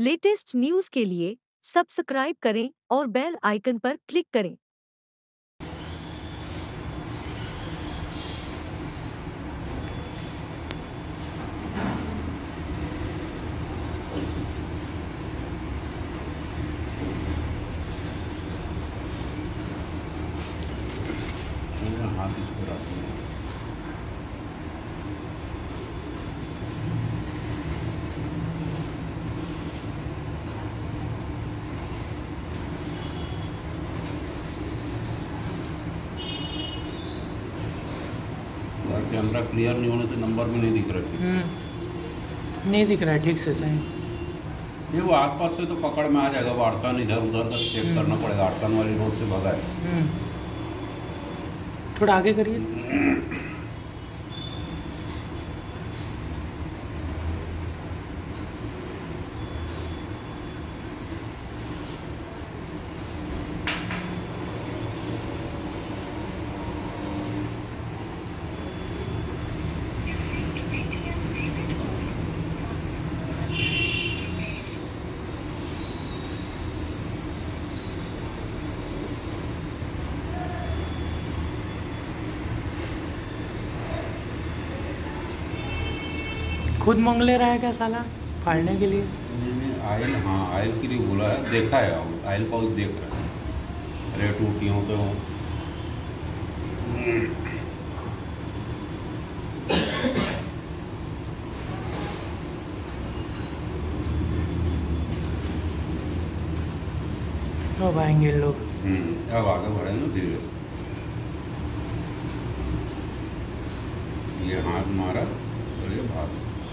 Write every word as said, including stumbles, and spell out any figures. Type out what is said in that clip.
Latest news के लिए subscribe करें और बेल आइकन पर क्लिक करें। कैमरा क्लियर नहीं होने से नंबर भी नहीं दिख रहा है, नहीं दिख रहा है ठीक से सही। वो आसपास से तो पकड़ में आ जाएगा, वो आड़सान इधर उधर तक चेक करना पड़ेगा। आड़सान वाली रोड से भगा है, थोड़ा आगे करिए। खुद मांग ले रहा है क्या साला फाड़ने के लिए? नहीं नहीं, आयल हाँ आयल के लिए बोला है, देखा है आयल पाउच देख रहा है। अरे टूटी हो तो तो अब आएंगे लोग। अब आगे बढ़ेंगे धीरे से। ये हाथ मारा तो ये भाग।